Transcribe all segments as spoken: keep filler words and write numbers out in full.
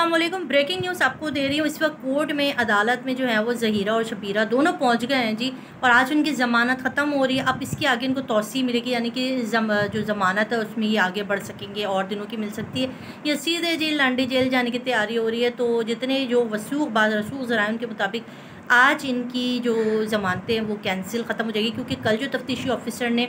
अस्सलामुअलैकुम। Breaking news आपको दे रही हूँ। इस वक्त कोर्ट में, अदालत में जो है वो ज़हीरा और शबीरा दोनों पहुँच गए हैं जी, और आज उनकी ज़मानत ख़त्म हो रही है। अब इसके आगे इनको तोसी मिलेगी, यानी कि जम, जो ज़मानत है उसमें ये आगे बढ़ सकेंगे, और दिनों की मिल सकती है। ये सीधे जेल, लांडी जेल जाने की तैयारी हो रही है। तो जितने जो वसूख बाद रसूख ज़रायम के मुताबिक आज इनकी जो ज़मानतें हैं वो कैंसिल ख़त्म हो जाएगी, क्योंकि कल जो तफ्तीशी ऑफिसर ने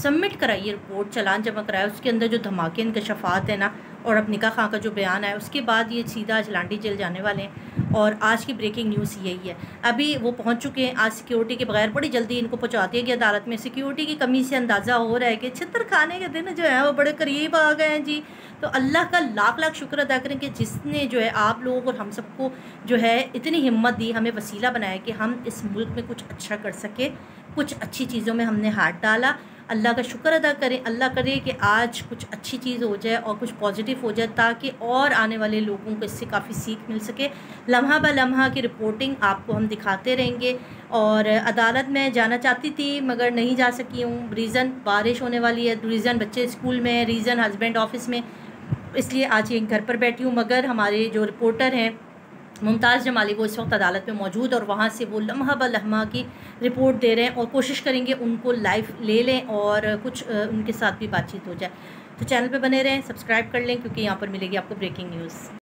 सबमिट कराई है रिपोर्ट, चालान जमा कराया, उसके अंदर जो धमाके इंकशाफात है ना, और अब निकाह खां का जो बयान है, उसके बाद ये सीधा आज लांडी जेल जाने वाले हैं। और आज की ब्रेकिंग न्यूज़ यही है। अभी वो पहुंच चुके हैं। आज सिक्योरिटी के बगैर बड़ी जल्दी इनको पहुंचा दिया गया अदालत में। सिक्योरिटी की कमी से अंदाज़ा हो रहा है कि छितर खाने के दिन जो है वो बड़े करीब आ गए हैं जी। तो अल्लाह का लाख लाख शुक्र अदा करें कि जिसने जो है आप लोगों और हम सबको जो है इतनी हिम्मत दी, हमें वसीला बनाया कि हम इस मुल्क में कुछ अच्छा कर सके, कुछ अच्छी चीज़ों में हमने हाथ डाला। अल्लाह का शुक्र अदा करें। अल्लाह करे कि आज कुछ अच्छी चीज़ हो जाए और कुछ पॉजिटिव हो जाए, ताकि और आने वाले लोगों को इससे काफ़ी सीख मिल सके। लम्हा ब लम्हा की रिपोर्टिंग आपको हम दिखाते रहेंगे। और अदालत में जाना चाहती थी मगर नहीं जा सकी हूँ। रीज़न बारिश होने वाली है, रीज़न बच्चे स्कूल में, रीज़न हस्बैंड ऑफिस में, इसलिए आज ये घर पर बैठी हूँ। मगर हमारे जो रिपोर्टर हैं मुमताज़ जमाली, वो इस वक्त अदालत में मौजूद, और वहाँ से वो लम्हा ब लम्हा की रिपोर्ट दे रहे हैं, और कोशिश करेंगे उनको लाइव ले लें और कुछ उनके साथ भी बातचीत हो जाए। तो चैनल पे बने रहें, सब्सक्राइब कर लें, क्योंकि यहाँ पर मिलेगी आपको ब्रेकिंग न्यूज़।